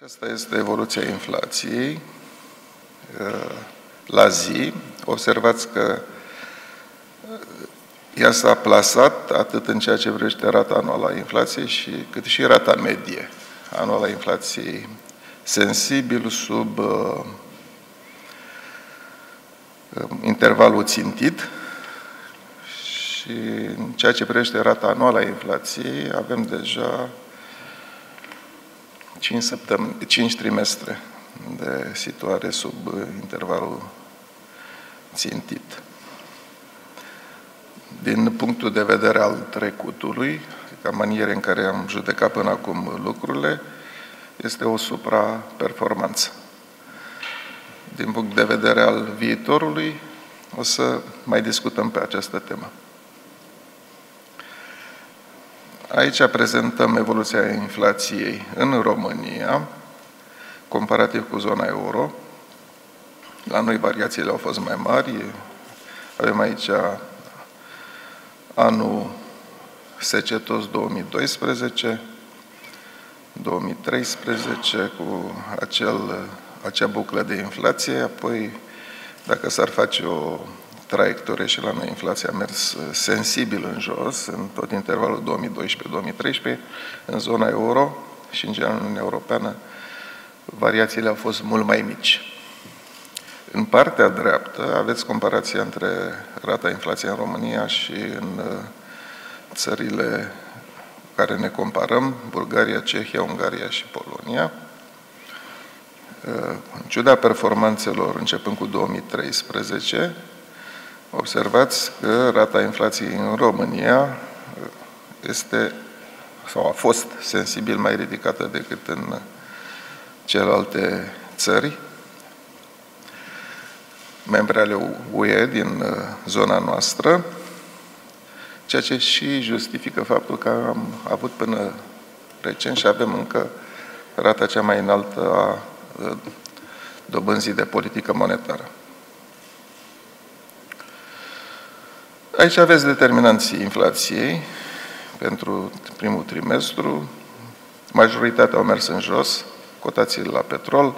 Aceasta este evoluția inflației la zi. Observați că ea s-a plasat atât în ceea ce privește rata anuală a inflației, cât și rata medie anuală a inflației, sensibil sub intervalul țintit. Și în ceea ce privește rata anuală a inflației, avem deja 5 trimestre de situare sub intervalul țintit. Din punctul de vedere al trecutului, ca maniere în care am judecat până acum lucrurile, este o supraperformanță. Din punct de vedere al viitorului, o să mai discutăm pe această temă. Aici prezentăm evoluția inflației în România, comparativ cu zona euro. La noi variațiile au fost mai mari. Avem aici anul secetos 2012, 2013, cu acea buclă de inflație, apoi dacă s-ar face o traiectorie și la noi inflația a mers sensibil în jos, în tot intervalul 2012-2013, în zona euro și în general în Uniunea Europeană, variațiile au fost mult mai mici. În partea dreaptă aveți comparația între rata inflației în România și în țările cu care ne comparăm, Bulgaria, Cehia, Ungaria și Polonia. În ciuda performanțelor începând cu 2013, observați că rata inflației în România este, sau a fost, sensibil mai ridicată decât în celelalte țări membre ale UE din zona noastră, ceea ce și justifică faptul că am avut până recent și avem încă rata cea mai înaltă a dobânzii de politică monetară. Aici aveți determinanții inflației pentru primul trimestru. Majoritatea au mers în jos, cotațiile la petrol,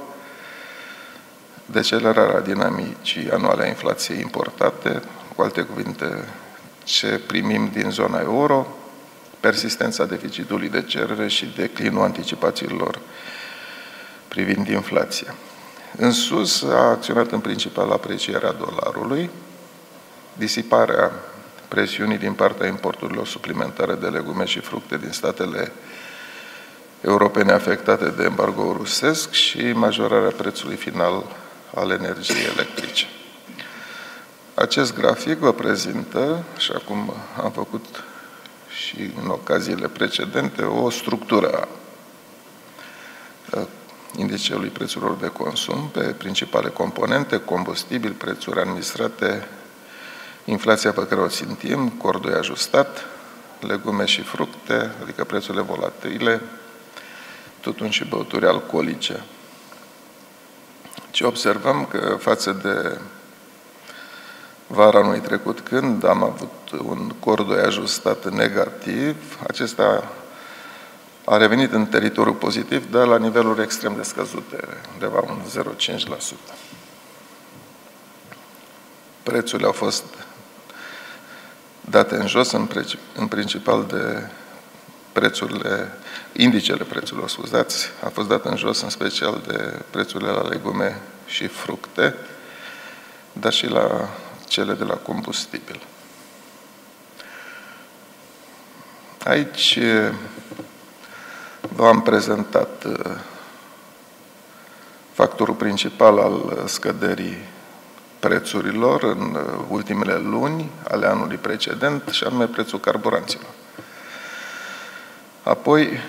decelerarea dinamicii anuale a inflației importate, cu alte cuvinte, ce primim din zona euro, persistența deficitului de cerere și declinul anticipațiilor privind inflația. În sus a acționat în principal aprecierea dolarului, disiparea presiunii din partea importurilor suplimentare de legume și fructe din statele europene afectate de embargo rusesc și majorarea prețului final al energiei electrice. Acest grafic vă prezintă, așa cum am făcut și în ocaziile precedente, o structură a indicelui prețurilor de consum pe principale componente, combustibil, prețuri administrate, inflația pe care o țintim, cordul ajustat, legume și fructe, adică prețurile volatile, tutun și băuturi alcoolice. Și observăm că față de vara anului trecut, când am avut un cordoi ajustat negativ, acesta a revenit în teritoriul pozitiv, dar la niveluri extrem de scăzute, undeva un 0,5%. Prețurile au fost date în jos, în principal de indicele prețurilor, scuzați, a fost dat în jos în special de prețurile la legume și fructe, dar și la cele de la combustibil. Aici v-am prezentat factorul principal al scăderii prețurilor în ultimele luni ale anului precedent, și anume prețul carburanților. Apoi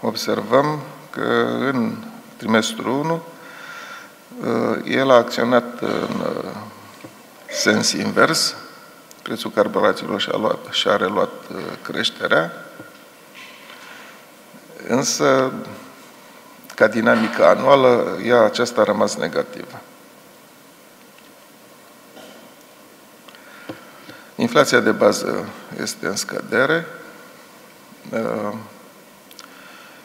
observăm că în trimestrul 1 el a acționat în sens invers, prețul carburanților și-a reluat creșterea, însă ca dinamică anuală aceasta a rămas negativă. Inflația de bază este în scădere,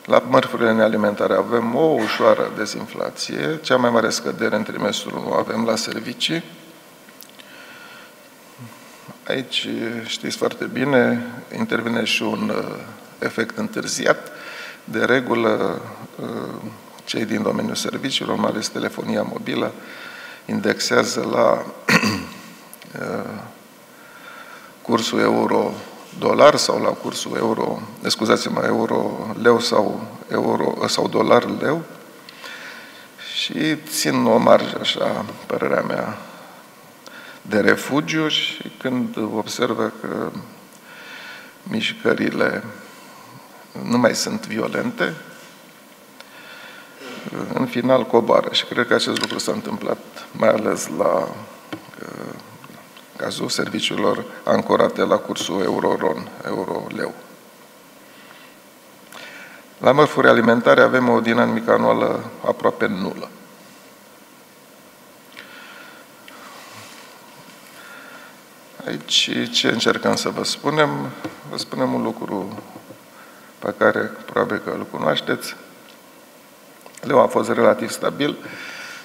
La mărfurile nealimentare avem o ușoară dezinflație, cea mai mare scădere în trimestrul 1 avem la servicii. Aici știți foarte bine, intervine și un efect întârziat. De regulă, cei din domeniul serviciilor, mai ales telefonia mobilă, indexează la cursul euro-dolar sau la cursul euro, scuzați-mă, euro-leu sau dolar-leu și țin o marjă, așa, părerea mea, de refugiu și când observă că mișcările nu mai sunt violente, în final coboară. Și cred că acest lucru s-a întâmplat mai ales la cazul serviciilor ancorate la cursul euro-ron, euro-leu. La mărfuri alimentare avem o dinamică anuală aproape nulă. Aici ce încercăm să vă spunem? Vă spunem un lucru pe care probabil că îl cunoașteți. Leu a fost relativ stabil,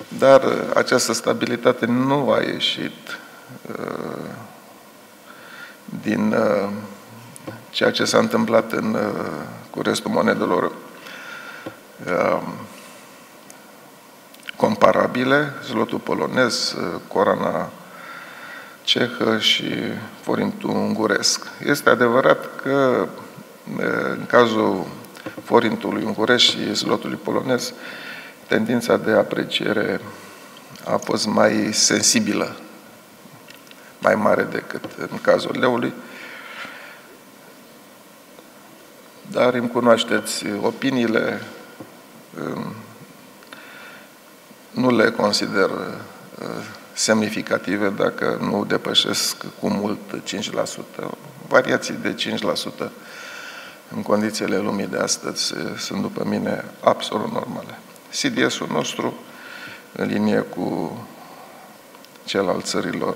dar această stabilitate nu a ieșit din ceea ce s-a întâmplat cu restul monedelor comparabile, zlotul polonez, corona cehă și forintul unguresc. Este adevărat că în cazul forintului unguresc și zlotului polonez, tendința de apreciere a fost mai sensibilă, mai mare decât în cazul leului. Dar îmi cunoașteți opiniile, nu le consider semnificative dacă nu depășesc cu mult 5%. Variații de 5% în condițiile lumii de astăzi sunt, după mine, absolut normale. CDS-ul nostru, în linie cu cel al țărilor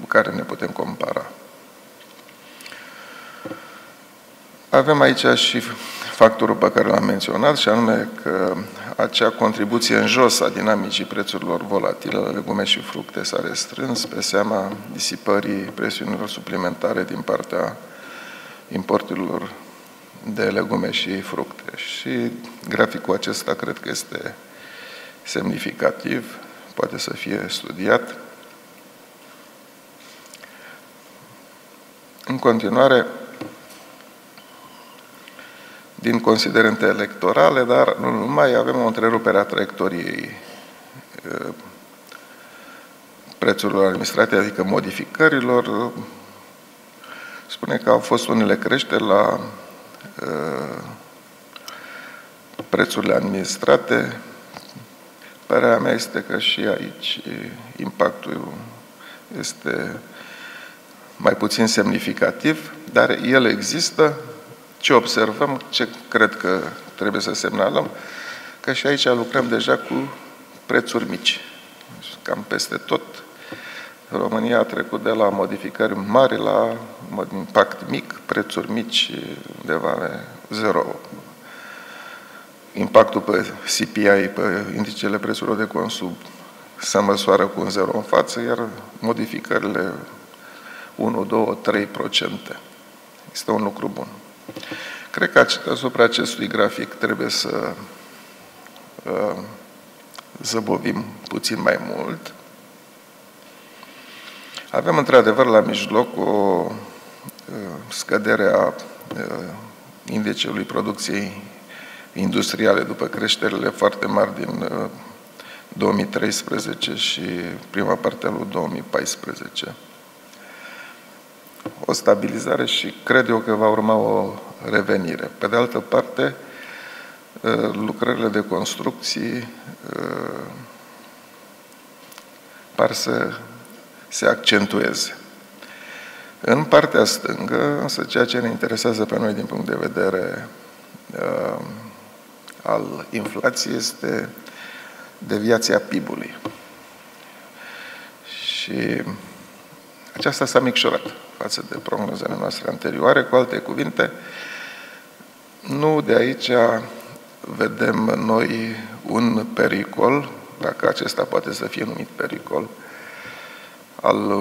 cu care ne putem compara. Avem aici și factorul pe care l-am menționat, și anume că acea contribuție în jos a dinamicii prețurilor volatile la legume și fructe s-a restrâns pe seama disipării presiunilor suplimentare din partea importurilor de legume și fructe. Și graficul acesta cred că este semnificativ, poate să fie studiat. În continuare, din considerente electorale, dar nu numai, avem o întrerupere a traiectoriei prețurilor administrate, adică modificărilor. Spune că au fost unele creșteri la prețurile administrate. Părerea mea este că și aici impactul este mai puțin semnificativ, dar el există. Ce observăm, ce cred că trebuie să semnalăm, că și aici lucrăm deja cu prețuri mici. Cam peste tot, România a trecut de la modificări mari la impact mic, prețuri mici, undeva zero. Impactul pe CPI, pe indicele prețurilor de consum, se măsoară cu un zero în față, iar modificările 1, 2, 3%. Este un lucru bun. Cred că asupra acestui grafic trebuie să zăbovim puțin mai mult. Avem într-adevăr la mijloc o scădere a indicelui producției industriale după creșterile foarte mari din 2013 și prima parte a lui 2014. O stabilizare și cred eu că va urma o revenire. Pe de altă parte, lucrările de construcții par să se accentueze. În partea stângă, însă, ceea ce ne interesează pe noi din punct de vedere al inflației este deviația PIB-ului. Și aceasta s-a micșorat față de prognozele noastre anterioare. Cu alte cuvinte, Nu de aici vedem noi un pericol, dacă acesta poate să fie numit pericol, al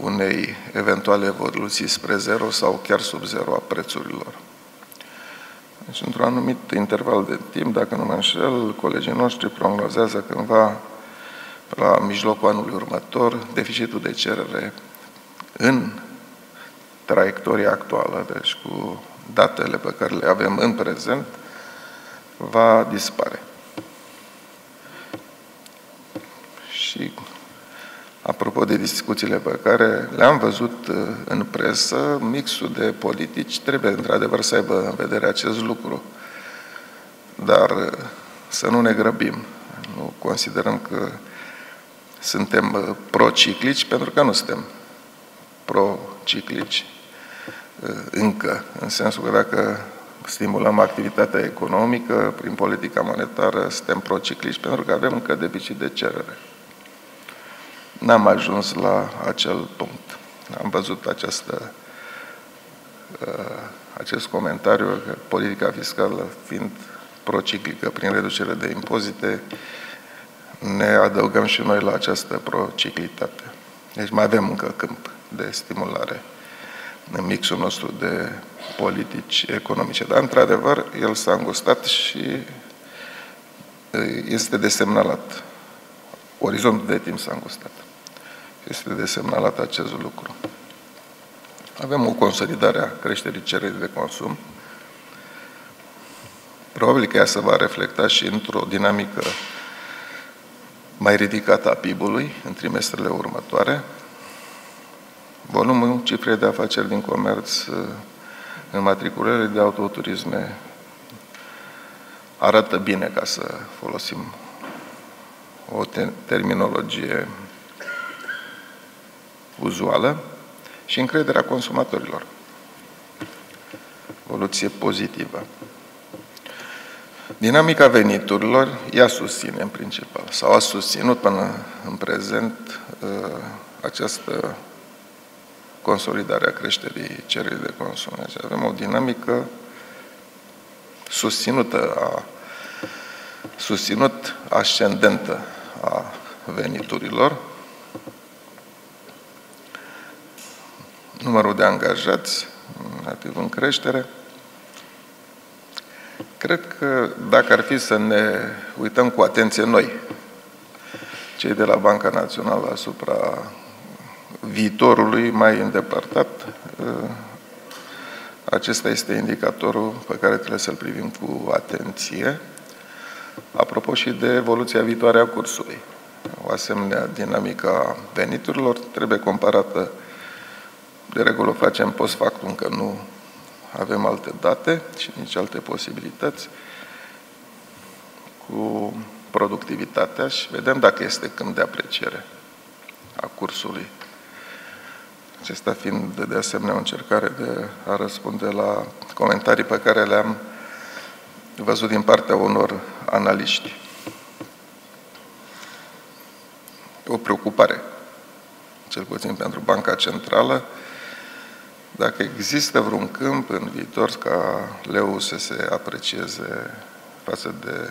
unei eventuale evoluții spre zero sau chiar sub zero a prețurilor. Deci, într-un anumit interval de timp, dacă nu mă înșel, colegii noștri prognozează cândva la mijlocul anului următor deficitul de cerere în traiectoria actuală, deci cu datele pe care le avem în prezent, va dispare. Și apropo de discuțiile pe care le-am văzut în presă, mixul de politici trebuie într-adevăr să aibă în vedere acest lucru. Dar să nu ne grăbim. Nu considerăm că suntem prociclici, pentru că nu suntem prociclici încă. În sensul că dacă stimulăm activitatea economică prin politica monetară, suntem prociclici pentru că avem încă deficit de cerere. N-am ajuns la acel punct. Am văzut acest comentariu că politica fiscală, fiind prociclică prin reducere de impozite, ne adăugăm și noi la această prociclitate. Deci mai avem încă câmp de stimulare în mixul nostru de politici economice. Dar, într-adevăr, el s-a îngustat și este de semnalat. Orizontul de timp s-a îngustat. Este de semnalat acest lucru. Avem o consolidare a creșterii cererii de consum. Probabil că ea se va reflecta și într-o dinamică mai ridicată a PIB-ului în trimestrele următoare. Volumul cifrei de afaceri din comerț, în matriculările de autoturisme, arată bine, ca să folosim o terminologie uzuală, și încrederea consumatorilor. Evoluție pozitivă. Dinamica veniturilor, ea susține în principal, sau a susținut până în prezent această consolidare a creșterii cererii de consum. Deci avem o dinamică ascendentă a veniturilor. Numărul de angajați, relativ în creștere. Cred că dacă ar fi să ne uităm cu atenție noi, cei de la Banca Națională, asupra viitorului mai îndepărtat, acesta este indicatorul pe care trebuie să-l privim cu atenție. Apropo și de evoluția viitoare a cursului. O asemenea dinamică a veniturilor trebuie comparată, de regulă o facem post factum, că nu avem alte date și nici alte posibilități, cu productivitatea și vedem dacă este câmp de apreciere a cursului. Acesta fiind de asemenea o încercare de a răspunde la comentarii pe care le-am văzut din partea unor analiști. O preocupare, cel puțin pentru Banca Centrală, dacă există vreun câmp în viitor ca leu să se aprecieze față de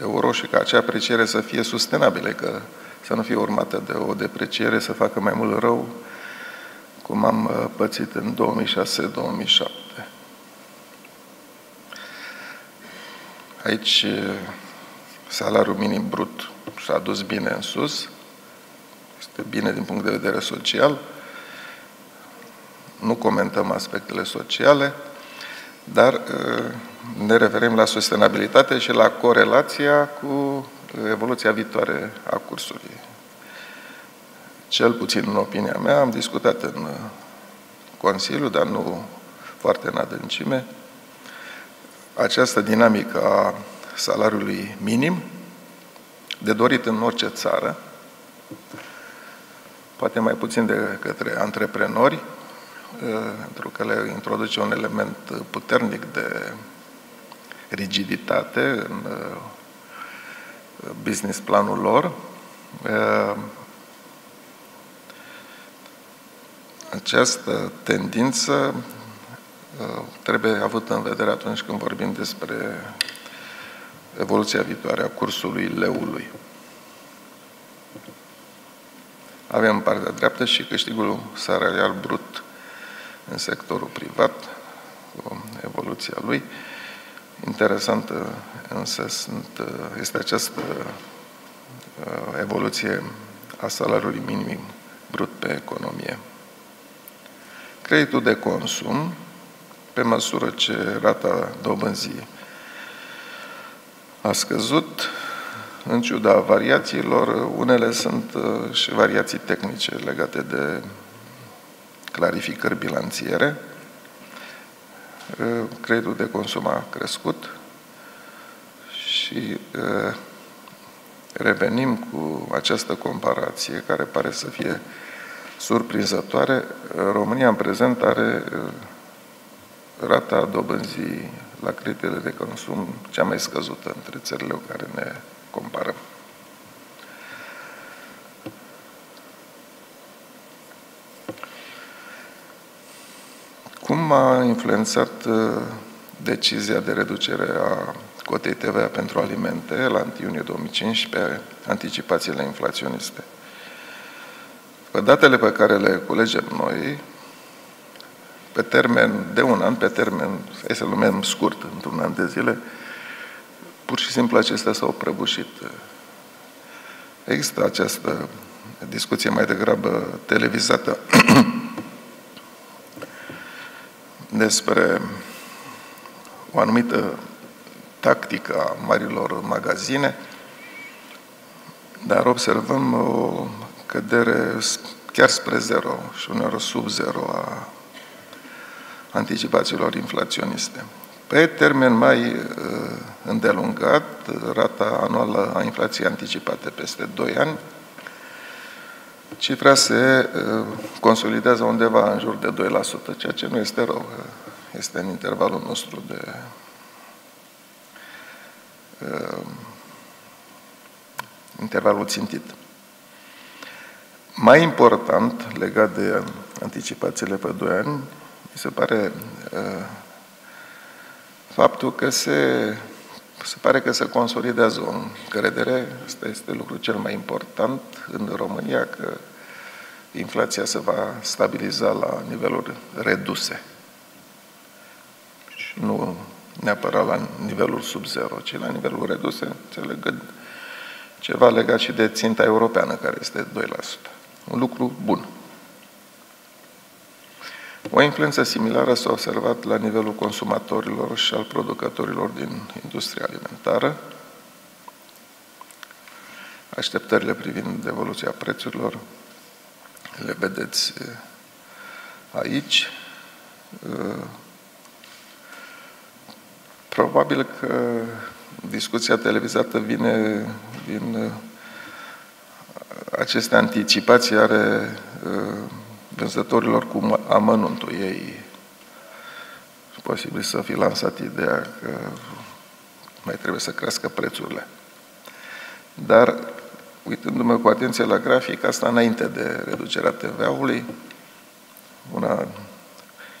euro și ca acea apreciere să fie sustenabilă, că să nu fie urmată de o depreciere, să facă mai mult rău, cum am pățit în 2006-2007. Aici salariul minim brut s-a dus bine în sus, este bine din punct de vedere social, nu comentăm aspectele sociale, dar ne referim la sustenabilitate și la corelația cu evoluția viitoare a cursului. Cel puțin în opinia mea, am discutat în Consiliu, dar nu foarte în adâncime, această dinamică a salariului minim, de dorit în orice țară, poate mai puțin de către antreprenori, pentru că le introduce un element puternic de rigiditate în business planul lor. Această tendință trebuie avut în vedere atunci când vorbim despre evoluția viitoare a cursului leului. Avem partea dreaptă și câștigul salarial brut în sectorul privat, cu evoluția lui. Interesantă însă este această evoluție a salariului minim brut pe economie. Creditul de consum, pe măsură ce rata dobânzii a scăzut, în ciuda variațiilor, unele sunt și variații tehnice legate de clarificări bilanțiere, creditul de consum a crescut și revenim cu această comparație care pare să fie surprinzătoare. România în prezent are rata dobânzii la creditele de consum cea mai scăzută între țările cu care ne comparăm. Cum a influențat decizia de reducere a cotei TVA pentru alimente la 1 iunie 2015 anticipațiile inflaționiste? Pe datele pe care le culegem noi, pe termen de un an, pe termen, hai să-l numim scurt, într-un an de zile, pur și simplu acestea s-au prăbușit. Există această discuție mai degrabă televizată despre o anumită tactică a marilor magazine, dar observăm o cădere chiar spre zero și uneori sub zero a anticipațiilor inflaționiste. Pe termen mai îndelungat, rata anuală a inflației anticipate peste 2 ani, cifra se consolidează undeva în jur de 2%, ceea ce nu este rău, este în intervalul nostru de intervalul țintit. Mai important, legat de anticipațiile pe 2 ani, mi se pare faptul că se consolidează o încredere. Asta este lucrul cel mai important în România, că inflația se va stabiliza la niveluri reduse. Și nu neapărat la nivelul sub zero, ci la nivelul reduse, înțelegând ceva legat și de ținta europeană, care este 2%. Un lucru bun. O influență similară s-a observat la nivelul consumatorilor și al producătorilor din industria alimentară. Așteptările privind evoluția prețurilor le vedeți aici. Probabil că discuția televizată vine din aceste anticipații ale vânzătorilor cu amănuntul ei. E posibil să fi lansat ideea că mai trebuie să crească prețurile. Dar, uitându-mă cu atenție la grafic, asta înainte de reducerea TVA-ului,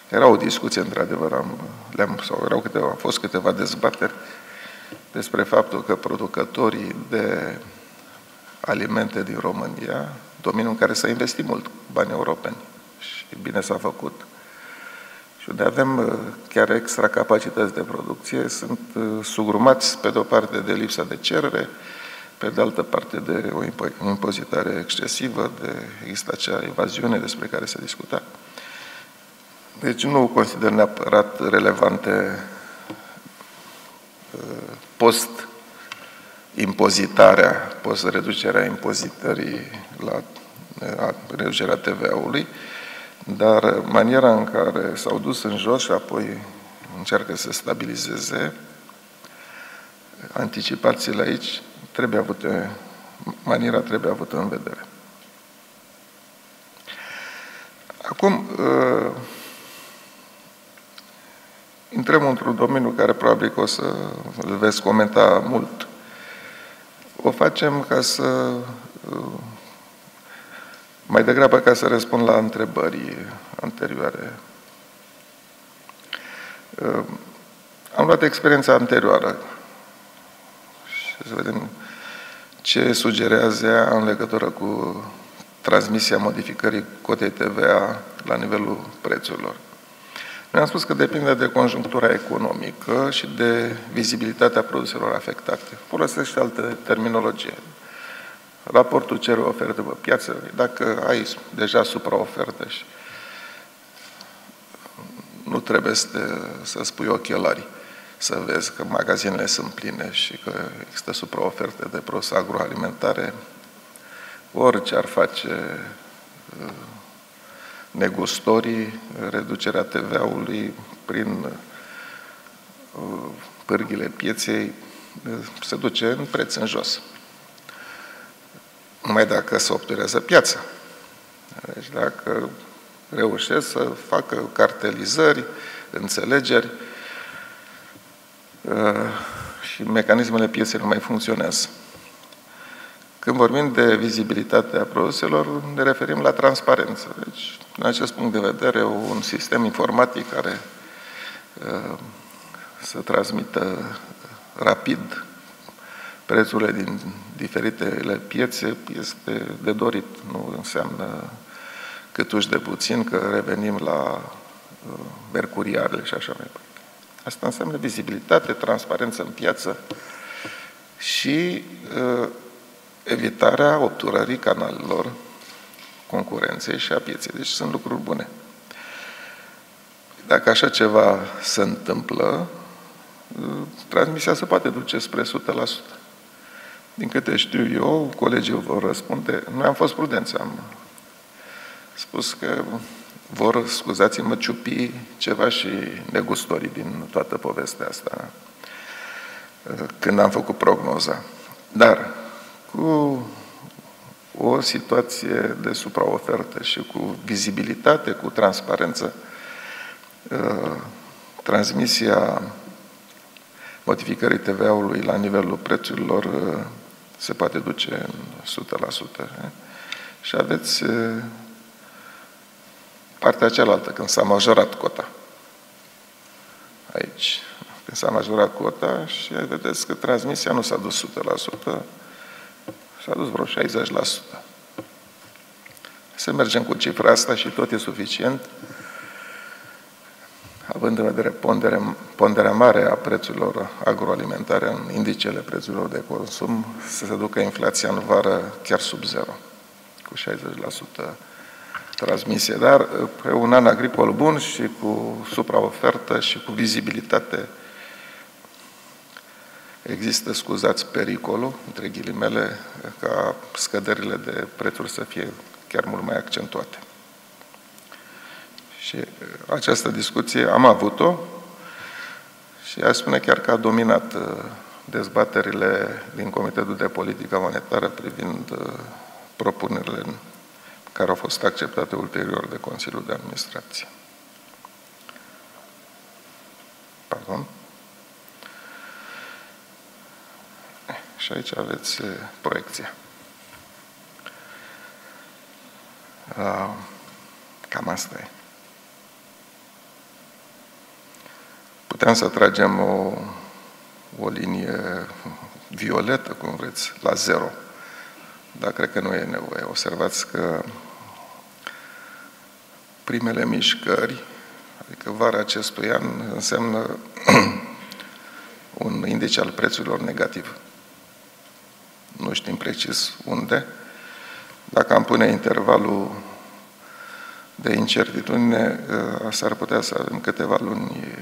era o discuție, într-adevăr, au fost câteva dezbateri despre faptul că producătorii de alimente din România, domeniul în care s-a investit mult bani europeni și bine s-a făcut, și unde avem chiar extra capacități de producție, sunt sugrumați pe de o parte de lipsa de cerere, pe de altă parte de o impozitare excesivă, există acea evaziune despre care se discuta. Deci nu consider neapărat relevante reducerea impozitării reducerea TVA-ului, dar maniera în care s-au dus în jos și apoi încearcă să stabilizeze anticipațiile aici, maniera trebuie avută în vedere. Acum intrăm într-un domeniu care probabil că o să îl veți comenta mult. O facem mai degrabă ca să răspund la întrebări anterioare. Am luat experiența anterioară și să vedem ce sugerează ea în legătură cu transmisia modificării cotei TVA la nivelul prețurilor. Noi am spus că depinde de conjunctura economică și de vizibilitatea produselor afectate. Folosește altă terminologie. Raportul cerere-ofertă pe piață, dacă ai deja supraofertă și nu trebuie să spui ochelari, să vezi că magazinele sunt pline și că există supraoferte de produse agroalimentare, orice ar face negustorii, reducerea TVA-ului prin pârghile pieței se duce în preț în jos. Numai dacă se obturează piața. Deci dacă reușesc să facă cartelizări, înțelegeri și mecanismele pieței nu mai funcționează. Când vorbim de vizibilitatea produselor, ne referim la transparență. Deci, din acest punct de vedere, un sistem informatic care să transmită rapid prețurile din diferitele piețe este de dorit. Nu înseamnă câtuși de puțin că revenim la mercuriale și așa mai departe. Asta înseamnă vizibilitate, transparență în piață și evitarea obturării canalelor concurenței și a pieței. Deci sunt lucruri bune. Dacă așa ceva se întâmplă, transmisia se poate duce spre 100%. Din câte știu eu, colegii vor răspunde, noi am fost prudenți, am spus că vor, scuzați-mă, ciupi ceva și negustorii din toată povestea asta când am făcut prognoza. Dar cu o situație de supraofertă și cu vizibilitate, cu transparență, transmisia modificării TVA-ului la nivelul prețurilor se poate duce în 100%. Și aveți partea cealaltă, când s-a majorat cota. Aici. Când s-a majorat cota și vedeți că transmisia nu s-a dus 100%, s-a dus vreo 60%. Să mergem cu cifra asta și tot e suficient, având în vedere ponderea mare a prețurilor agroalimentare în indicele prețurilor de consum, să se ducă inflația în vară chiar sub zero, cu 60% transmisie. Dar pe un an agricol bun și cu supraofertă și cu vizibilitate există, scuzați, pericolul, între ghilimele, ca scăderile de prețuri să fie chiar mult mai accentuate. Și această discuție am avut-o și aș spune chiar că a dominat dezbaterile din Comitetul de Politică Monetară privind propunerile care au fost acceptate ulterior de Consiliul de Administrație. Pardon? Și aici aveți proiecția. Cam asta e. Putem să tragem o linie violetă, cum vreți, la zero. Dar cred că nu e nevoie. Observați că primele mișcări, adică vara acestui an, înseamnă un indice al prețurilor negativ. Nu știm precis unde. Dacă am pune intervalul de incertitudine, s-ar putea să avem câteva luni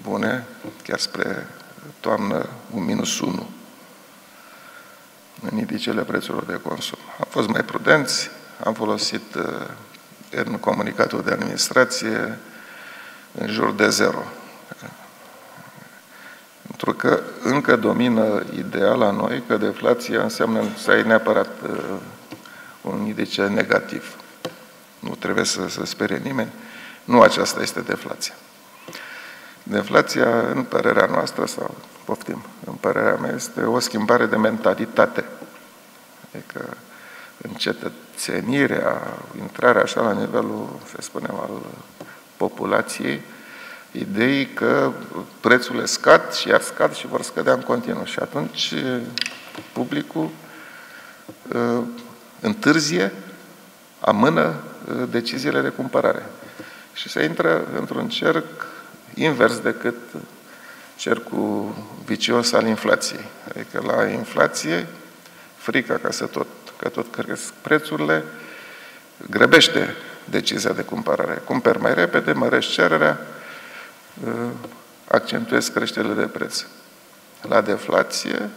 bune, chiar spre toamnă, un -1 în indicele prețurilor de consum. Am fost mai prudenți, am folosit în comunicatul de administrație în jur de zero. Pentru că încă domină ideea la noi că deflația înseamnă să ai neapărat un indice negativ. Nu trebuie să spere nimeni. Nu aceasta este deflația. Deflația, în părerea noastră, sau poftim, în părerea mea, este o schimbare de mentalitate. Adică încetățenirea, intrarea așa la nivelul, să spunem, al populației, ideii că prețurile scad și iar scad și vor scădea în continuu. Și atunci publicul întârzie, amână deciziile de cumpărare. Și se intră într-un cerc invers decât cercul vicios al inflației. Adică la inflație, frica că tot cresc prețurile, grăbește decizia de cumpărare. Cumperi mai repede, mărești cererea, accentuezi creșterile de preț. La deflație,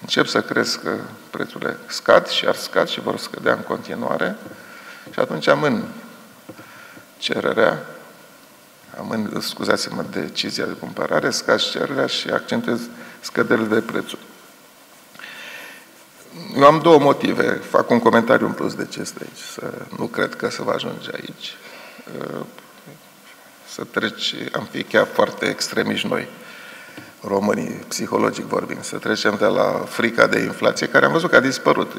încep să crezi că prețurile scad și ar scad și vor scădea în continuare și atunci amâni cererea, scuzați-mă, decizia de cumpărare, scazi cererea și accentuezi scăderile de prețuri. Eu am două motive. Fac un comentariu în plus de ce este aici. Nu cred că se va ajunge aici. Să treci, am fi chiar foarte extremiști noi, românii, psihologic vorbind, să trecem de la frica de inflație, care am văzut că a dispărut.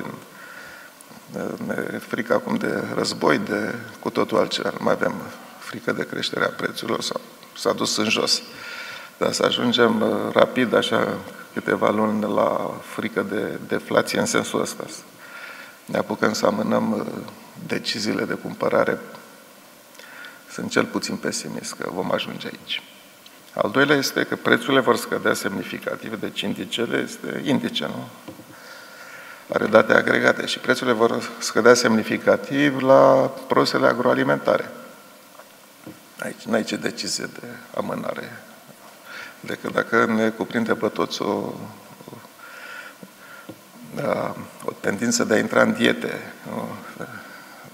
Frica acum de război, de cu totul altceva. Nu mai avem frică de creșterea prețurilor, s-a dus în jos. Dar să ajungem rapid, așa, câteva luni, la frică de deflație în sensul ăsta. Ne apucăm să amânăm deciziile de cumpărare. Sunt cel puțin pesimist că vom ajunge aici. Al doilea este că prețurile vor scădea semnificativ, deci indicele este indice, nu? Are date agregate și prețurile vor scădea semnificativ la produsele agroalimentare. Aici n-ai ce decizie de amânare, decât dacă ne cuprinde pe toți o tendință de a intra în diete, nu? De a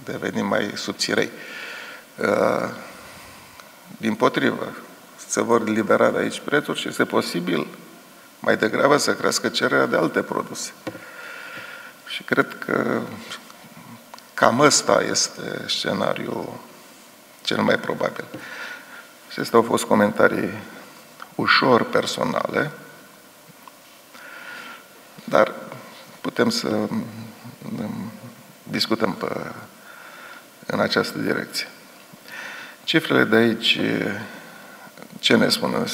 deveni mai subțirei. Dimpotrivă, se vor libera de aici prețuri și este posibil mai degrabă să crească cererea de alte produse. Și cred că cam ăsta este scenariul cel mai probabil. Și astea au fost comentarii ușor personale, dar putem să discutăm în această direcție. Cifrele de aici, ce ne spun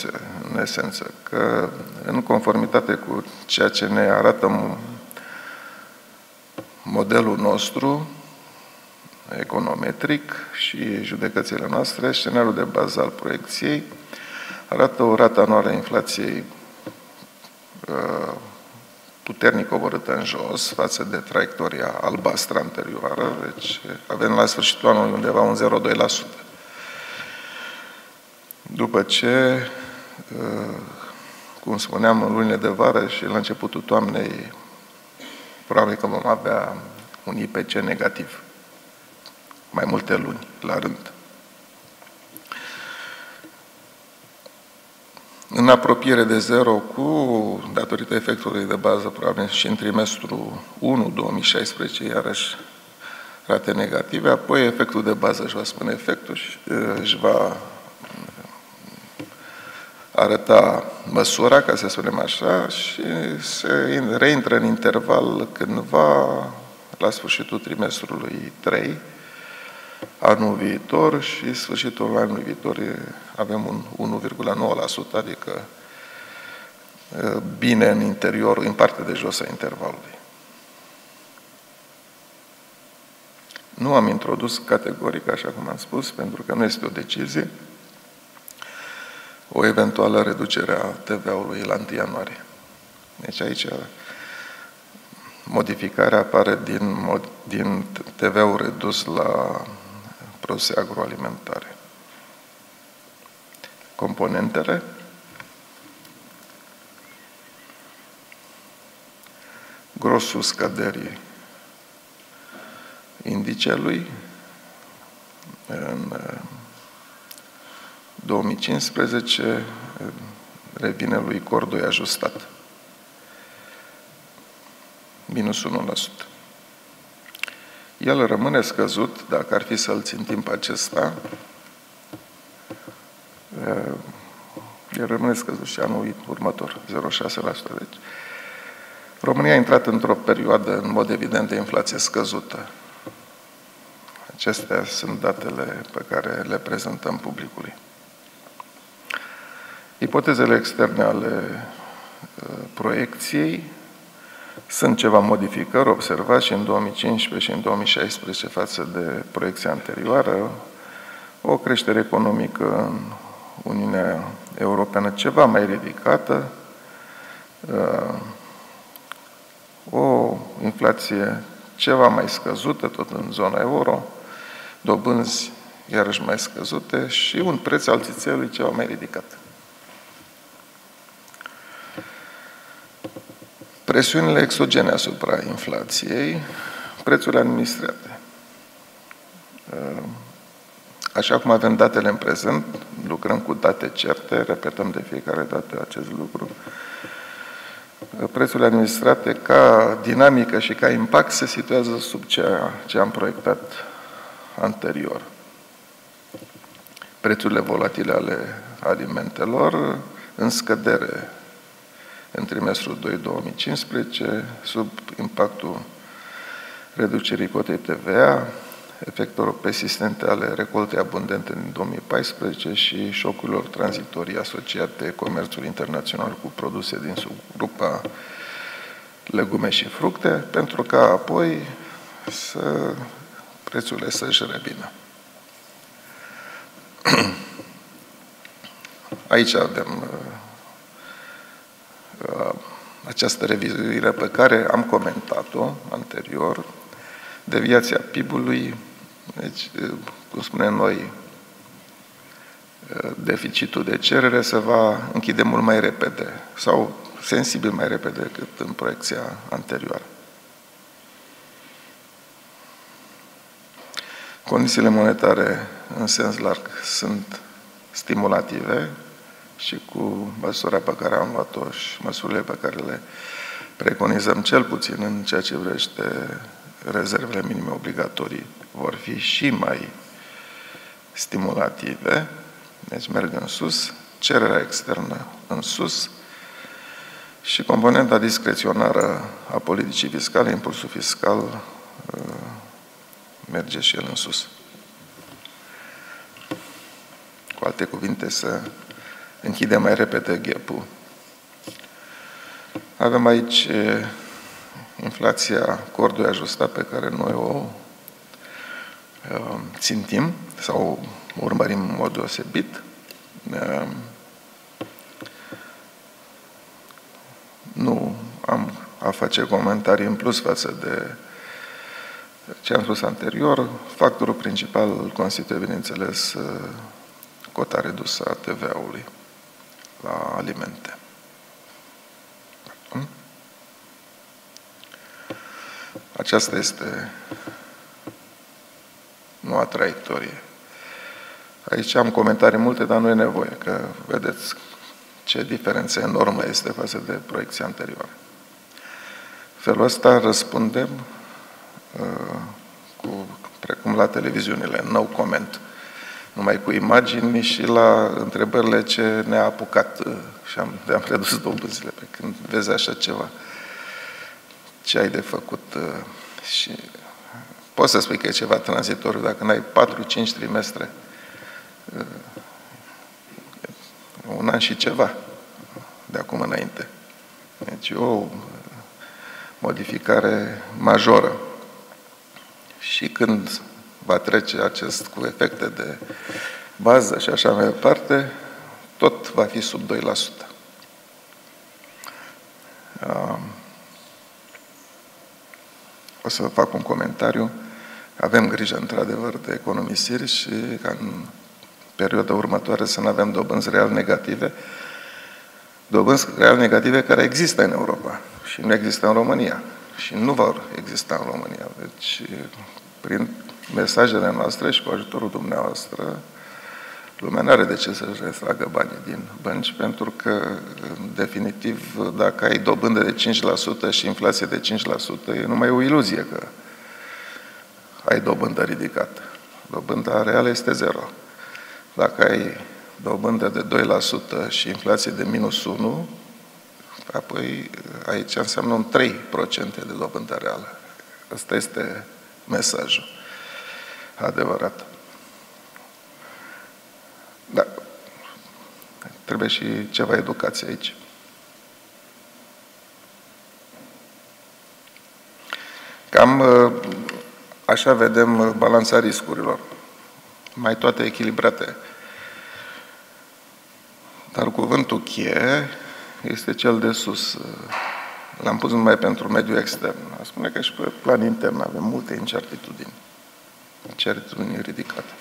în esență? Că în conformitate cu ceea ce ne arată modelul nostru econometric și judecățile noastre, scenariul de bază al proiecției arată o rată anuală a inflației puternic coborâtă în jos față de traiectoria albastră anterioară, deci avem la sfârșitul anului undeva un 0,2%. După ce, cum spuneam, în lunile de vară și la începutul toamnei, probabil că vom avea un IPC negativ. Mai multe luni, la rând. În apropiere de zero cu, datorită efectului de bază, probabil și în trimestrul 1, 2016, iarăși rate negative, apoi efectul de bază își va spune efectul și își va arăta măsura, ca să spunem așa, și se reintră în interval cândva la sfârșitul trimestrului 3 anul viitor și sfârșitul anului viitor avem un 1,9%, adică bine în interior, în partea de jos a intervalului. Nu am introdus categoric, așa cum am spus, pentru că nu este o decizie, o eventuală reducere a TVA-ului la 1 ianuarie. Deci aici modificarea apare din TVA-ul redus la produse agroalimentare. Componentele. Grosul scăderii indicelui în 2015 revine lui Cordoi ajustat. Minus 1%. El rămâne scăzut, dacă ar fi să-l țintim pe acesta, el rămâne scăzut și anul următor, 0,6%. Deci, România a intrat într-o perioadă, în mod evident, de inflație scăzută. Acestea sunt datele pe care le prezentăm publicului. Ipotezele externe ale proiecției sunt ceva modificări observați și în 2015 și în 2016 față de proiecția anterioară. O creștere economică în Uniunea Europeană ceva mai ridicată, o inflație ceva mai scăzută, tot în zona euro, dobânzi iarăși mai scăzute și un preț al țițeiului ceva mai ridicat. Presiunile exogene asupra inflației, prețurile administrate. Așa cum avem datele în prezent, lucrăm cu date certe, repetăm de fiecare dată acest lucru, prețurile administrate ca dinamică și ca impact se situează sub ceea ce am proiectat anterior. Prețurile volatile ale alimentelor în scădere în trimestrul 2 2015, sub impactul reducerii cotei TVA, efectelor persistente ale recoltei abundente din 2014 și șocurilor tranzitorii asociate comerțului internațional cu produse din subgrupa legume și fructe, pentru ca apoi prețurile să-și revină. Aici avem această revizuire pe care am comentat-o anterior, deviația PIB-ului, deci, cum spunem noi, deficitul de cerere se va închide mult mai repede sau sensibil mai repede decât în proiecția anterioară. Condițiile monetare în sens larg sunt stimulative și cu măsura pe care am luat-o și măsurile pe care le preconizăm, cel puțin în ceea ce privește rezervele minime obligatorii, vor fi și mai stimulative, deci merg în sus, cererea externă în sus și componenta discreționară a politicii fiscale, impulsul fiscal, merge și el în sus. Cu alte cuvinte, să închidem mai repede gap-ul. Avem aici inflația cordului ajustat pe care noi o țintim sau urmărim în mod deosebit. Nu am a face comentarii în plus față de ce am spus anterior. Factorul principal îl constituie, bineînțeles, cota redusă a TVA-ului la alimente. Aceasta este noua traiectorie. Aici am comentarii multe, dar nu e nevoie, că vedeți ce diferență enormă este față de proiecția anterioară. Felul ăsta răspundem precum la televiziunile, no comment, numai cu imagini și la întrebările ce ne-a apucat și am redus dobânzile. Pe când vezi așa ceva, ce ai de făcut? Și poți să spui că e ceva tranzitoriu, dacă n-ai 4-5 trimestre, un an și ceva de acum înainte. Deci o modificare majoră. Și când va trece acest cu efecte de bază și așa mai departe, tot va fi sub 2%. O să fac un comentariu. Avem grijă, într-adevăr, de economisiri și ca în perioada următoare să nu avem dobânzi real negative. Dobânzi real negative care există în Europa și nu există în România. Și nu vor exista în România. Deci, prin mesajele noastre și cu ajutorul dumneavoastră, lumea nu are de ce să-și retragă banii din bănci, pentru că, în definitiv, dacă ai dobândă de 5% și inflație de 5%, e numai o iluzie că ai dobândă ridicată. Dobânda reală este 0. Dacă ai dobândă de 2% și inflație de minus 1, apoi aici înseamnă un 3% de dobândă reală. Asta este mesajul. adevărat. Dar trebuie și ceva educație aici. Cam așa vedem balanța riscurilor, mai toate echilibrate. Dar cuvântul cheie este cel de sus. L-am pus numai pentru mediul extern. Aș spune că și pe plan intern avem multe incertitudini. Incertitudini ridicate.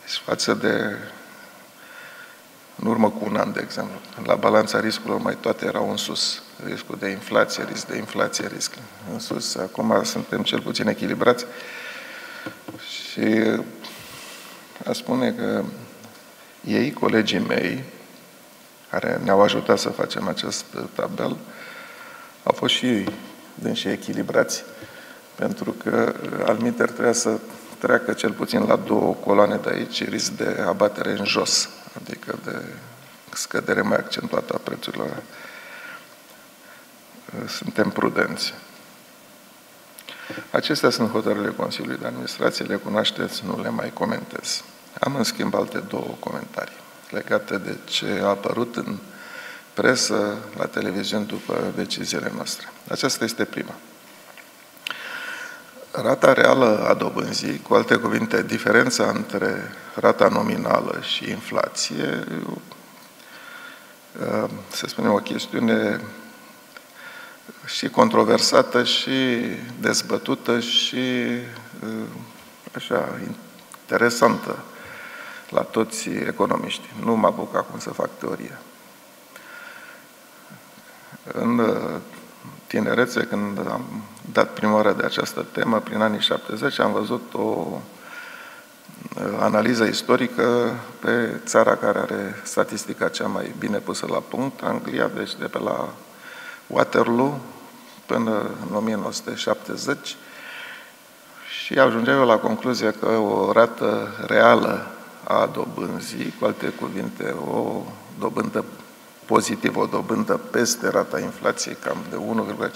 Deci față de... În urmă cu un an, de exemplu, la balanța riscurilor mai toate erau în sus. Riscul de inflație, risc de inflație, risc în sus. Acum suntem cel puțin echilibrați. Și aș spune că ei, colegii mei, care ne-au ajutat să facem acest tabel, au fost și ei dânsi echilibrați, pentru că altminteri trebuia să treacă cel puțin la două coloane de aici, risc de abatere în jos, adică de scădere mai accentuată a prețurilor. Suntem prudenți. Acestea sunt hotărârile Consiliului de Administrație, le cunoașteți, nu le mai comentez. Am, în schimb, alte două comentarii legate de ce a apărut în presă, la televiziune, după deciziile noastre. Aceasta este prima. Rata reală a dobânzii, cu alte cuvinte, diferența între rata nominală și inflație, să spunem, o chestiune și controversată, și dezbătută, și așa, interesantă la toți economiștii. Nu mă apuc acum să fac teorie. În tinerețe, când am dat prima oară de această temă, prin anii 70, am văzut o analiză istorică pe țara care are statistica cea mai bine pusă la punct, Anglia, deci de pe la Waterloo până în 1970, și ajungeam eu la concluzia că o rată reală a dobânzii, cu alte cuvinte, o dobândă pozitivă, o dobândă peste rata inflației, cam de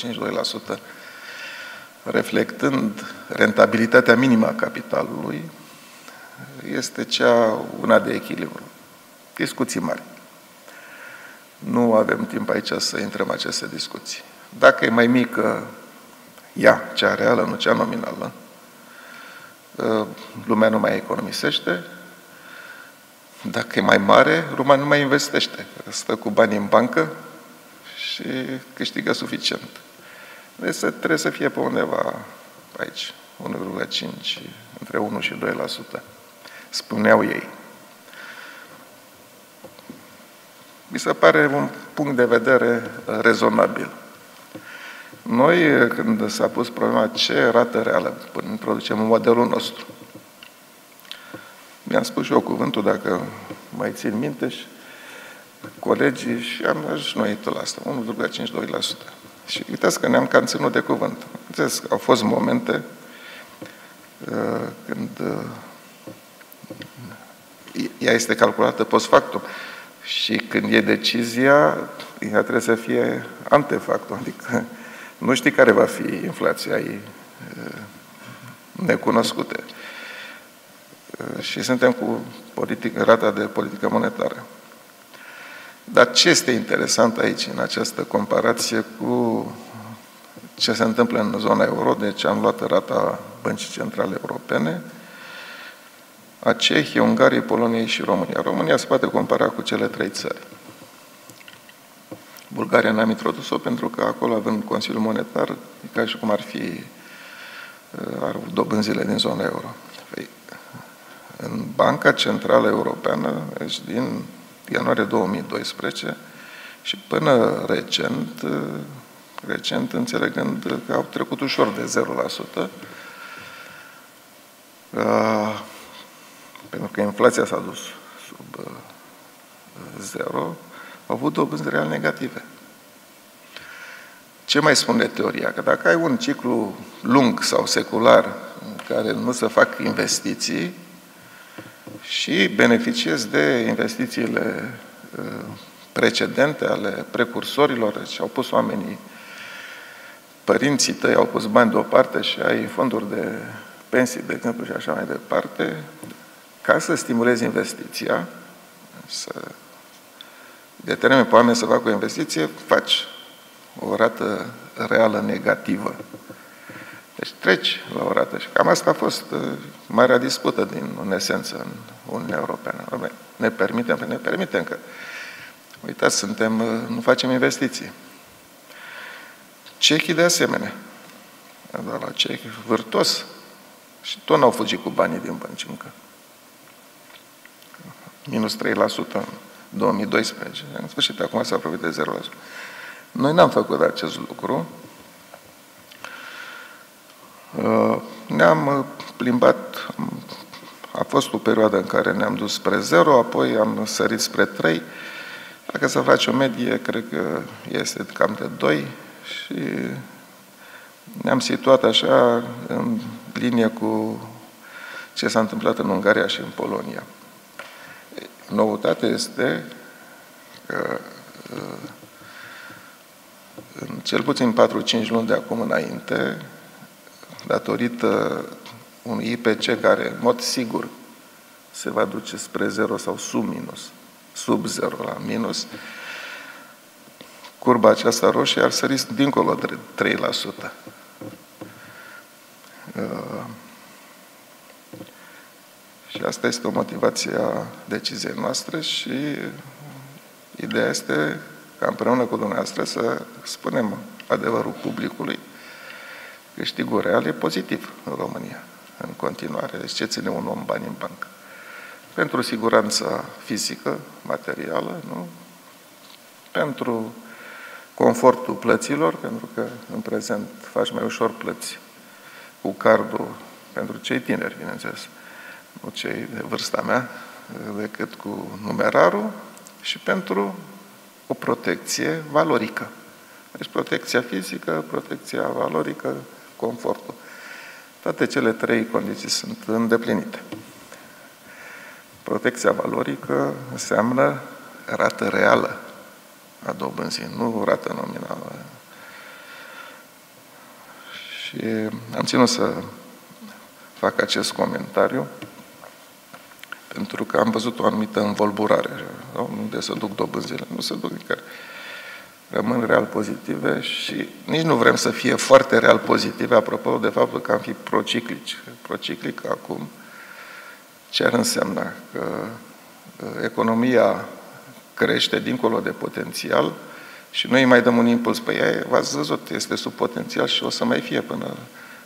1,52%, reflectând rentabilitatea minimă a capitalului, este cea una de echilibru. Discuții mari. Nu avem timp aici să intrăm în aceste discuții. Dacă e mai mică ea, cea reală, nu cea nominală, lumea nu mai economisește. Dacă e mai mare, lumea nu mai investește. Stă cu banii în bancă și câștigă suficient. Deci trebuie să fie pe undeva aici, 1,5, între 1 și 2%. Spuneau ei. Mi se pare un punct de vedere rezonabil. Noi, când s-a pus problema ce rată reală, până introducem modelul nostru, mi-am spus și eu cuvântul, dacă mai țin minte, și colegii, și am ajuns la asta, 1,52%. Și uitați că ne-am cam ținut de cuvânt. Uitați că au fost momente când ea este calculată post factum. Și când e decizia, ea trebuie să fie antefactum. Adică nu știi care va fi inflația, ei necunoscute. Și suntem cu rata de politică monetară. Dar ce este interesant aici, în această comparație cu ce se întâmplă în zona euro, deci am luat rata Băncii Centrale Europene, a Cehiei, Ungariei, Poloniei și România. România se poate compara cu cele trei țări. Bulgaria n-am introdus-o pentru că acolo, având Consiliul Monetar, e ca și cum ar fi dobânzile din zona euro. În Banca Centrală Europeană, deci din ianuarie 2012 și până recent, înțelegând că au trecut ușor de 0%, pentru că inflația s-a dus sub 0, au avut dobânzi real negative. Ce mai spune teoria? Că dacă ai un ciclu lung sau secular în care nu se fac investiții, și beneficiez de investițiile precedente ale precursorilor, deci au pus oamenii părinții tăi au pus bani deoparte și ai fonduri de pensii, de exemplu, și așa mai departe, ca să stimulezi investiția, să determini pe oameni să facă o investiție, faci o rată reală negativă. Deci treci la o rată. Și cam asta a fost marea dispută, în esență, în Uniunea Europeană. Ne permitem, că uitați, suntem, nu facem investiții. Cehii de asemenea. Dar la cehi, vârtos. Și tot n-au fugit cu banii din bănci încă. Minus 3% în 2012. În sfârșit, acum s-a apropiat de 0%. Noi n-am făcut acest lucru. Ne-am plimbat, a fost o perioadă în care ne-am dus spre 0, apoi am sărit spre 3. Dacă să faci o medie, cred că este cam de 2 și ne-am situat așa în linie cu ce s-a întâmplat în Ungaria și în Polonia. Noutatea este că în cel puțin 4-5 luni de acum înainte, datorită unui IPC care, în mod sigur, se va duce spre 0 sau sub minus, sub 0 la minus, curba aceasta roșie ar sări dincolo de 3%. Și asta este o motivație a deciziei noastre și ideea este ca împreună cu dumneavoastră să spunem adevărul publicului. Câștigul real e pozitiv în România, în continuare. Deci ce ține un om bani în bancă? Pentru siguranța fizică, materială, nu? Pentru confortul plăților, pentru că în prezent faci mai ușor plăți cu cardul pentru cei tineri, bineînțeles, nu cei de vârsta mea, decât cu numerarul și pentru o protecție valorică. Deci protecția fizică, protecția valorică, confortul. Toate cele trei condiții sunt îndeplinite. Protecția valorică înseamnă rată reală a dobânzii, nu rată nominală. Și am ținut să fac acest comentariu pentru că am văzut o anumită învolburare. Unde se duc dobânzile? Nu se duc nicăieri. Rămân real pozitive și nici nu vrem să fie foarte real pozitive, apropo de faptul că am fi prociclici. Prociclic acum, ce ar însemna? Că economia crește dincolo de potențial și noi mai dăm un impuls pe ea, v-ați văzut, este sub potențial și o să mai fie până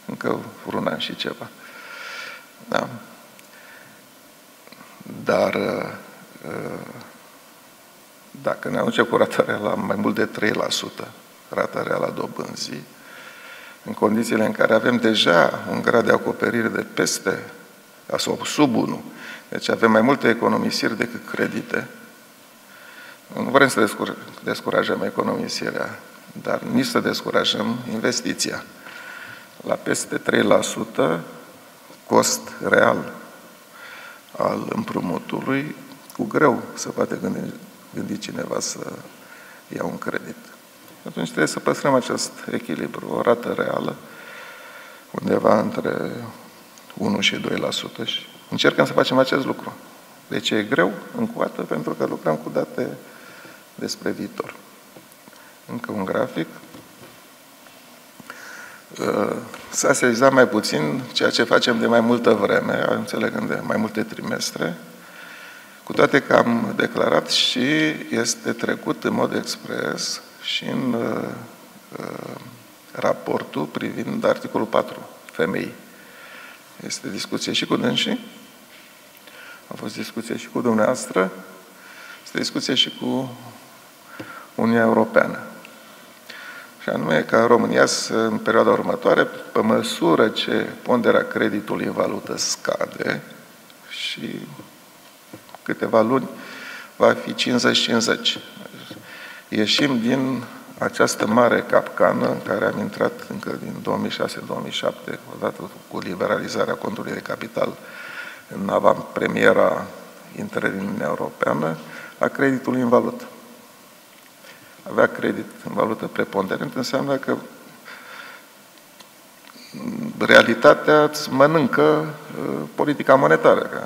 încă vreun an și ceva. Da. Dar dacă ne aduce cu rata reală la mai mult de 3%, rata reală a dobânzii, în condițiile în care avem deja un grad de acoperire de peste, sau sub 1, deci avem mai multe economisiri decât credite, nu vrem să descurajăm economisirea, dar nici să descurajăm investiția. La peste 3% cost real al împrumutului, cu greu se poate gândi cineva să ia un credit. Atunci trebuie să păstrăm acest echilibru, o rată reală, undeva între 1 și 2%. Și încercăm să facem acest lucru. De ce e greu? Încoată, pentru că lucrăm cu date despre viitor. Încă un grafic. S-a sesizat mai puțin ceea ce facem de mai multă vreme, înțelegând de mai multe trimestre, cu toate că am declarat și este trecut în mod expres și în raportul privind articolul 4, femei. Este discuție și cu dânsii, a fost discuție și cu dumneavoastră, este discuție și cu Uniunea Europeană. Și anume ca România în perioada următoare, pe măsură ce ponderea creditului în valută scade și câteva luni, va fi 50-50. Ieșim din această mare capcană în care am intrat încă din 2006-2007, odată cu liberalizarea contului de capital în avantpremiera intrării în Uniunea Europeană, a creditului în valută. Avea credit în valută preponderent înseamnă că realitatea îți mănâncă politica monetară. Că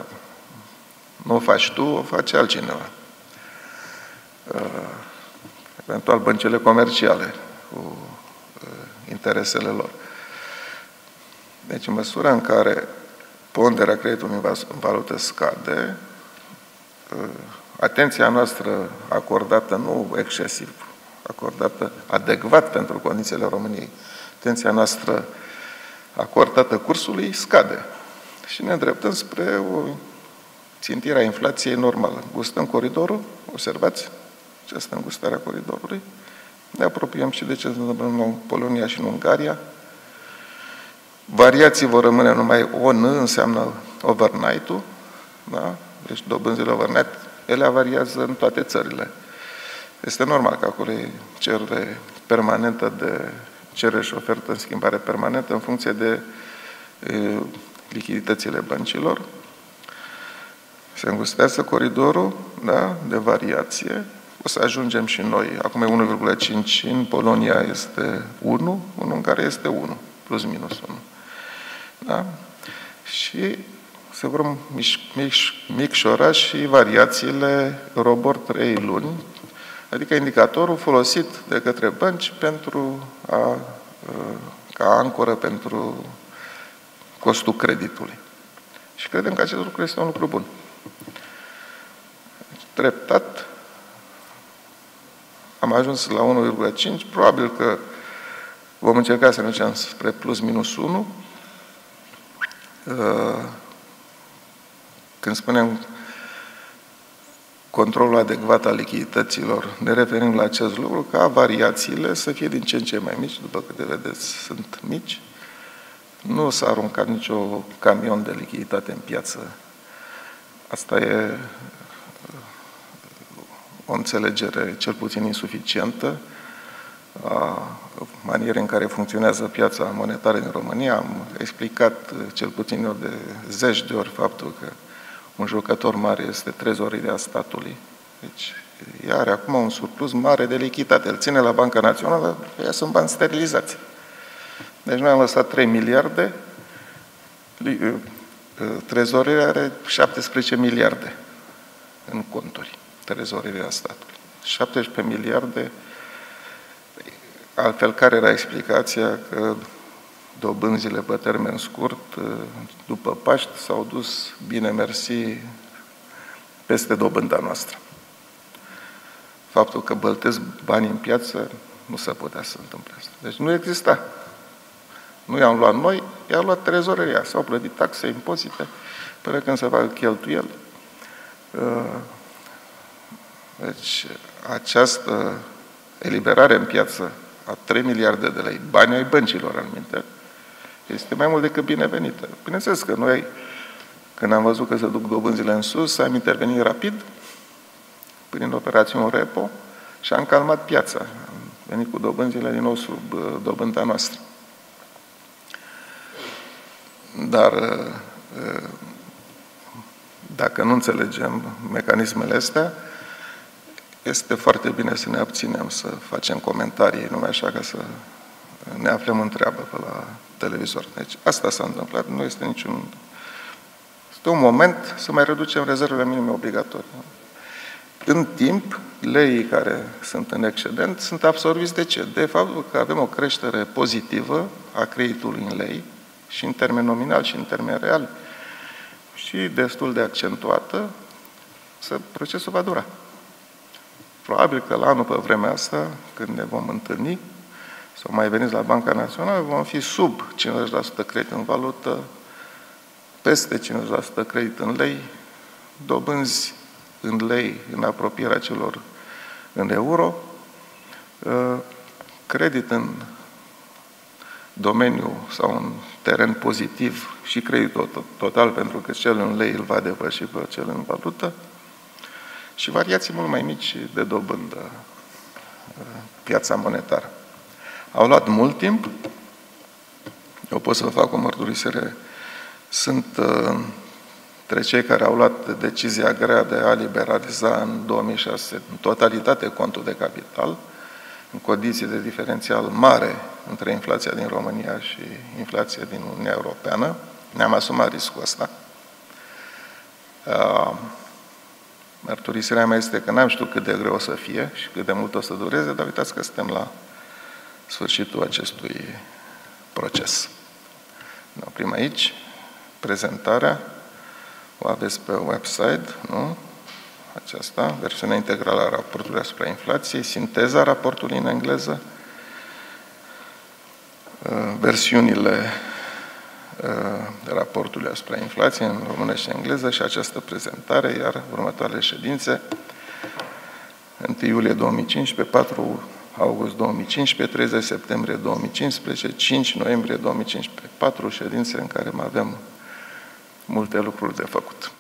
nu o faci tu, o face altcineva. Eventual băncile comerciale cu interesele lor. Deci, în măsura în care ponderea creditului în valută scade, atenția noastră acordată, nu excesiv, acordată adecvat pentru condițiile României, atenția noastră acordată cursului scade. Și ne îndreptăm spre o țintire a inflației normală. Gustăm coridorul, observați această îngustare a coridorului, ne apropiem și de ce se întâmplă în Polonia și în Ungaria. Variații vor rămâne numai ON, înseamnă overnight-ul, da? Deci dobânzile overnight, ele variază în toate țările. Este normal că acolo e cerere permanentă de cerere și ofertă în schimbare permanentă în funcție de lichiditățile băncilor. Se îngustează coridorul, da? De variație. O să ajungem și noi. Acum e 1,5, în Polonia este 1, în Ungaria este 1, plus minus 1. Da? Și se vor micșora și variațiile robor 3 luni, adică indicatorul folosit de către bănci pentru a, ca ancoră pentru costul creditului. Și credem că acest lucru este un lucru bun. Treptat am ajuns la 1,5, probabil că vom încerca să mergem spre plus minus 1. Când spunem controlul adecvat al lichidităților, ne referim la acest lucru ca variațiile să fie din ce în ce mai mici, după câte vedeți sunt mici. Nu s-a aruncat niciun camion de lichiditate în piață. Asta e o înțelegere cel puțin insuficientă a manierei în care funcționează piața monetară din România. Am explicat cel puțin eu de zeci de ori faptul că un jucător mare este trezoreria statului. Deci, ea are acum un surplus mare de lichiditate. Îl ține la Banca Națională, ea sunt bani sterilizați. Deci noi am lăsat 3 miliarde, trezoreria are 17 miliarde în conturi, trezoreria statului. 17 miliarde, altfel care era explicația că dobânzile pe termen scurt, după Paști, s-au dus, bine mersi, peste dobânda noastră. Faptul că băltesc bani în piață, nu se putea să întâmple asta. Deci nu exista. Nu i-am luat noi, i-a luat trezoreria. S-au plătit taxe, impozite, până când se fac cheltuieli. Deci, această eliberare în piață a 3 miliarde de lei, banii ai băncilor, anumite, este mai mult decât binevenită. Bineînțeles că noi, când am văzut că se duc dobânzile în sus, am intervenit rapid, prin operațiuni repo, și am calmat piața. Am venit cu dobânzile din nou sub dobânda noastră. Dar dacă nu înțelegem mecanismele astea, este foarte bine să ne abținem să facem comentarii, numai așa ca să ne aflăm în treabă pe la televizor. Deci asta s-a întâmplat, nu este niciun... Este un moment să mai reducem rezervele minime obligatorii. În timp, leii care sunt în excedent sunt absorbiți de ce? De faptul că avem o creștere pozitivă a creditului în lei, și în termen nominal, și în termen real, și destul de accentuată, procesul va dura. Probabil că la anul, pe vremea asta, când ne vom întâlni, sau mai veniți la Banca Națională, vom fi sub 50% credit în valută, peste 50% credit în lei, dobânzi în lei, în apropierea celor în euro, credit în domeniu sau un teren pozitiv și creditul total, pentru că cel în lei îl va depăși pe cel în valută, și variații mult mai mici de dobândă piața monetară. Au luat mult timp, eu pot să fac o mărturisire, sunt între cei care au luat decizia grea de a liberaliza în 2006 în totalitate contul de capital, în condiții de diferențial mare între inflația din România și inflația din Uniunea Europeană. Ne-am asumat riscul ăsta. Mărturisirea mea este că n-am știut cât de greu o să fie și cât de mult o să dureze, dar uitați că suntem la sfârșitul acestui proces. Ne oprim aici. Prezentarea o aveți pe website, nu? Aceasta, versiunea integrală a raportului asupra inflației, sinteza raportului în engleză, versiunile raportului asupra inflației în românește și engleză și această prezentare, iar următoarele ședințe 1 iulie 2015, 4 august 2015, 30 septembrie 2015, 5 noiembrie 2015. 4 ședințe în care mai avem multe lucruri de făcut.